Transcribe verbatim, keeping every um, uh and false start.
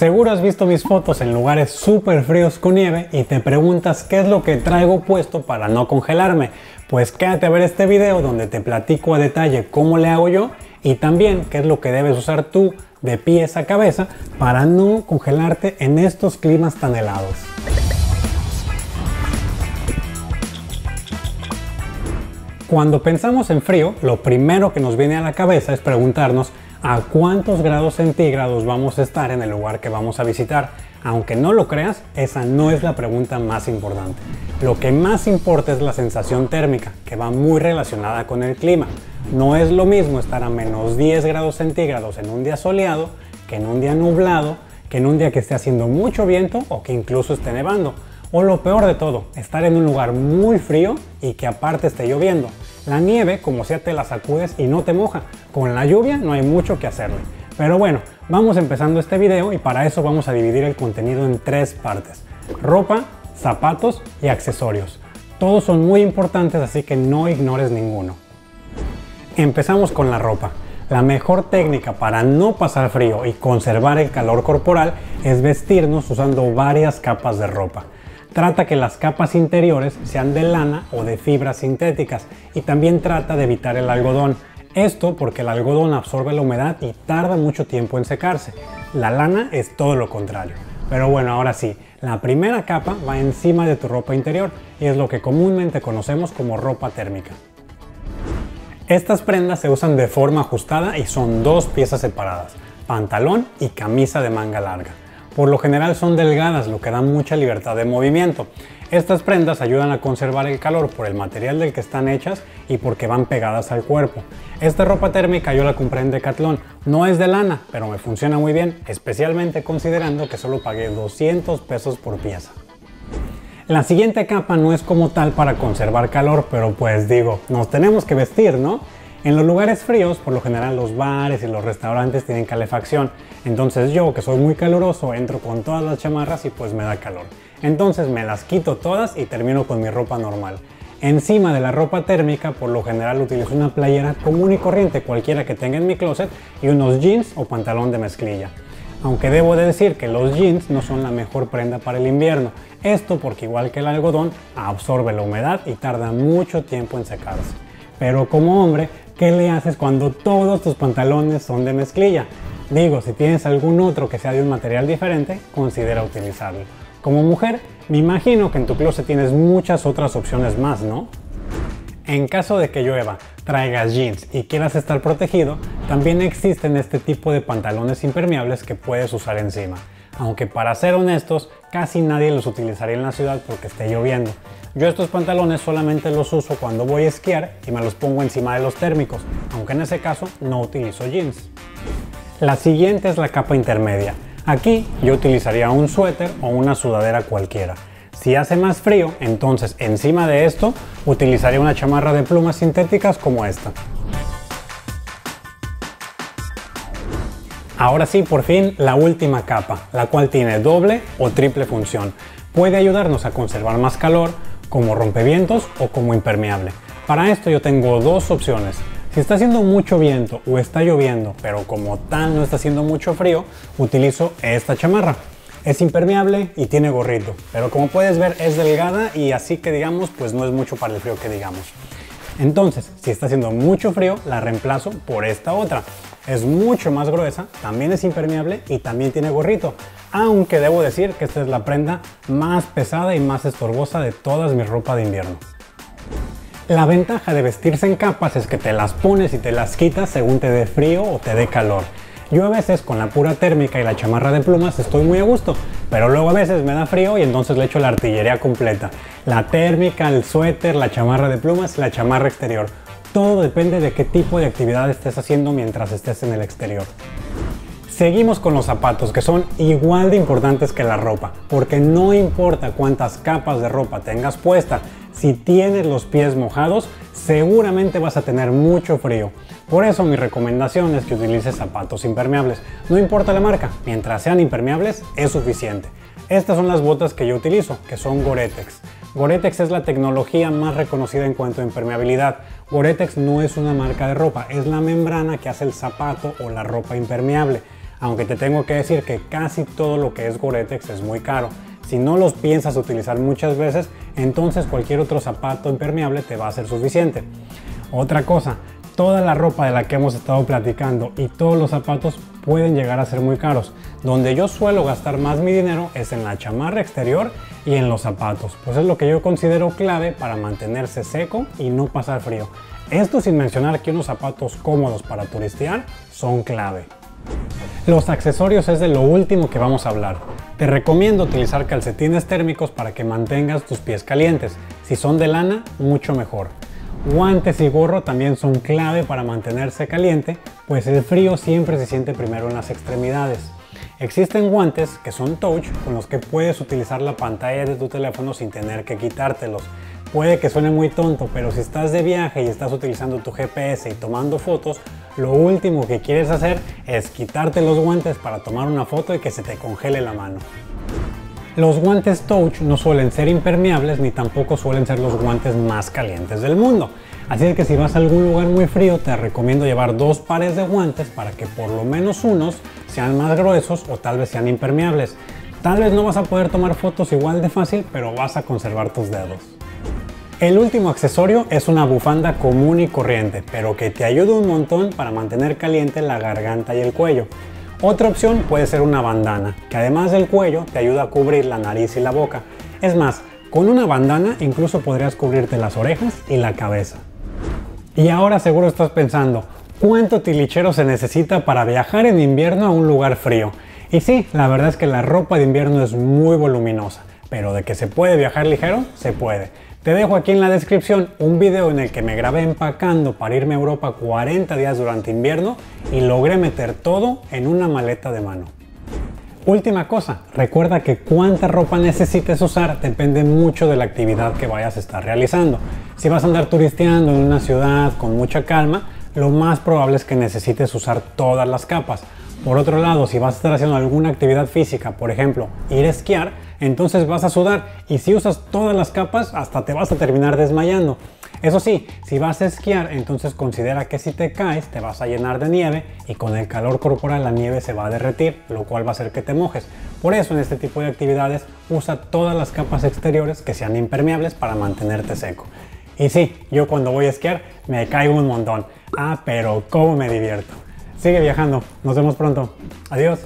Seguro has visto mis fotos en lugares súper fríos con nieve y te preguntas qué es lo que traigo puesto para no congelarme. Pues quédate a ver este video donde te platico a detalle cómo le hago yo y también qué es lo que debes usar tú de pies a cabeza para no congelarte en estos climas tan helados. Cuando pensamos en frío, lo primero que nos viene a la cabeza es preguntarnos a cuántos grados centígrados vamos a estar en el lugar que vamos a visitar. Aunque no lo creas, esa no es la pregunta más importante. Lo que más importa es la sensación térmica, que va muy relacionada con el clima. No es lo mismo estar a menos diez grados centígrados en un día soleado, que en un día nublado, que en un día que esté haciendo mucho viento o que incluso esté nevando. O lo peor de todo, estar en un lugar muy frío y que aparte esté lloviendo. La nieve, como sea, te la sacudes y no te moja. Con la lluvia no hay mucho que hacerle. Pero bueno, vamos empezando este video y para eso vamos a dividir el contenido en tres partes: ropa, zapatos y accesorios. Todos son muy importantes, así que no ignores ninguno. Empezamos con la ropa. La mejor técnica para no pasar frío y conservar el calor corporal es vestirnos usando varias capas de ropa. Trata que las capas interiores sean de lana o de fibras sintéticas y también trata de evitar el algodón. Esto porque el algodón absorbe la humedad y tarda mucho tiempo en secarse. La lana es todo lo contrario. Pero bueno, ahora sí, la primera capa va encima de tu ropa interior y es lo que comúnmente conocemos como ropa térmica. Estas prendas se usan de forma ajustada y son dos piezas separadas: pantalón y camisa de manga larga. Por lo general son delgadas, lo que da mucha libertad de movimiento. Estas prendas ayudan a conservar el calor por el material del que están hechas y porque van pegadas al cuerpo. Esta ropa térmica yo la compré en Decathlon. No es de lana, pero me funciona muy bien, especialmente considerando que solo pagué doscientos pesos por pieza. La siguiente capa no es como tal para conservar calor, pero pues digo, nos tenemos que vestir, ¿no? En los lugares fríos, por lo general los bares y los restaurantes tienen calefacción, entonces yo, que soy muy caluroso, entro con todas las chamarras y pues me da calor. Entonces me las quito todas y termino con mi ropa normal. Encima de la ropa térmica, por lo general utilizo una playera común y corriente cualquiera que tenga en mi closet y unos jeans o pantalón de mezclilla. Aunque debo de decir que los jeans no son la mejor prenda para el invierno, esto porque igual que el algodón, absorbe la humedad y tarda mucho tiempo en secarse. Pero como hombre, ¿qué le haces cuando todos tus pantalones son de mezclilla? Digo, si tienes algún otro que sea de un material diferente, considera utilizarlo. Como mujer, me imagino que en tu closet tienes muchas otras opciones más, ¿no? En caso de que llueva, traigas jeans y quieras estar protegido, también existen este tipo de pantalones impermeables que puedes usar encima. Aunque para ser honestos, casi nadie los utilizaría en la ciudad porque esté lloviendo. Yo estos pantalones solamente los uso cuando voy a esquiar y me los pongo encima de los térmicos, aunque en ese caso no utilizo jeans. La siguiente es la capa intermedia. Aquí yo utilizaría un suéter o una sudadera cualquiera. Si hace más frío, entonces encima de esto utilizaría una chamarra de plumas sintéticas como esta. Ahora sí, por fin, la última capa, la cual tiene doble o triple función. Puede ayudarnos a conservar más calor, como rompevientos o como impermeable. Para esto yo tengo dos opciones. Si está haciendo mucho viento o está lloviendo, pero como tal no está haciendo mucho frío, utilizo esta chamarra. Es impermeable y tiene gorrito, pero como puedes ver es delgada y así que digamos, pues no es mucho para el frío que digamos. Entonces, si está haciendo mucho frío, la reemplazo por esta otra. Es mucho más gruesa, también es impermeable y también tiene gorrito. Aunque debo decir que esta es la prenda más pesada y más estorbosa de todas mis ropas de invierno. La ventaja de vestirse en capas es que te las pones y te las quitas según te dé frío o te dé calor. Yo a veces con la pura térmica y la chamarra de plumas estoy muy a gusto, pero luego a veces me da frío y entonces le echo la artillería completa. La térmica, el suéter, la chamarra de plumas y la chamarra exterior. Todo depende de qué tipo de actividad estés haciendo mientras estés en el exterior. Seguimos con los zapatos, que son igual de importantes que la ropa, porque no importa cuántas capas de ropa tengas puesta, si tienes los pies mojados, seguramente vas a tener mucho frío. Por eso mi recomendación es que utilices zapatos impermeables. No importa la marca, mientras sean impermeables es suficiente. Estas son las botas que yo utilizo, que son Gore-Tex. Gore-Tex es la tecnología más reconocida en cuanto a impermeabilidad. Gore-Tex no es una marca de ropa, es la membrana que hace el zapato o la ropa impermeable. aunque te tengo que decir que casi todo lo que es Gore-Tex es muy caro. Si no los piensas utilizar muchas veces, entonces cualquier otro zapato impermeable te va a ser suficiente. Otra cosa, toda la ropa de la que hemos estado platicando y todos los zapatos pueden llegar a ser muy caros. Donde yo suelo gastar más mi dinero es en la chamarra exterior y en los zapatos, pues es lo que yo considero clave para mantenerse seco y no pasar frío. Esto sin mencionar que unos zapatos cómodos para turistear son clave. Los accesorios es de lo último que vamos a hablar. Te recomiendo utilizar calcetines térmicos para que mantengas tus pies calientes. Si son de lana, mucho mejor. Guantes y gorro también son clave para mantenerse caliente, pues el frío siempre se siente primero en las extremidades. Existen guantes que son touch con los que puedes utilizar la pantalla de tu teléfono sin tener que quitártelos. Puede que suene muy tonto, pero si estás de viaje y estás utilizando tu G P S y tomando fotos, lo último que quieres hacer es quitarte los guantes para tomar una foto y que se te congele la mano. Los guantes touch no suelen ser impermeables ni tampoco suelen ser los guantes más calientes del mundo. Así es que si vas a algún lugar muy frío, te recomiendo llevar dos pares de guantes para que por lo menos unos sean más gruesos o tal vez sean impermeables. Tal vez no vas a poder tomar fotos igual de fácil, pero vas a conservar tus dedos. El último accesorio es una bufanda común y corriente, pero que te ayuda un montón para mantener caliente la garganta y el cuello. Otra opción puede ser una bandana, que además del cuello te ayuda a cubrir la nariz y la boca. Es más, con una bandana incluso podrías cubrirte las orejas y la cabeza. Y ahora seguro estás pensando, ¿cuánto tilichero se necesita para viajar en invierno a un lugar frío? Y sí, la verdad es que la ropa de invierno es muy voluminosa, pero de que se puede viajar ligero, se puede. Te dejo aquí en la descripción un video en el que me grabé empacando para irme a Europa cuarenta días durante invierno y logré meter todo en una maleta de mano. Última cosa, recuerda que cuánta ropa necesites usar depende mucho de la actividad que vayas a estar realizando. Si vas a andar turisteando en una ciudad con mucha calma, lo más probable es que necesites usar todas las capas. Por otro lado, si vas a estar haciendo alguna actividad física, por ejemplo, ir a esquiar, entonces vas a sudar y si usas todas las capas, hasta te vas a terminar desmayando. Eso sí, si vas a esquiar, entonces considera que si te caes, te vas a llenar de nieve y con el calor corporal la nieve se va a derretir, lo cual va a hacer que te mojes. Por eso, en este tipo de actividades, usa todas las capas exteriores que sean impermeables para mantenerte seco. Y sí, yo cuando voy a esquiar, me caigo un montón. Ah, pero cómo me divierto. Sigue viajando, nos vemos pronto. Adiós.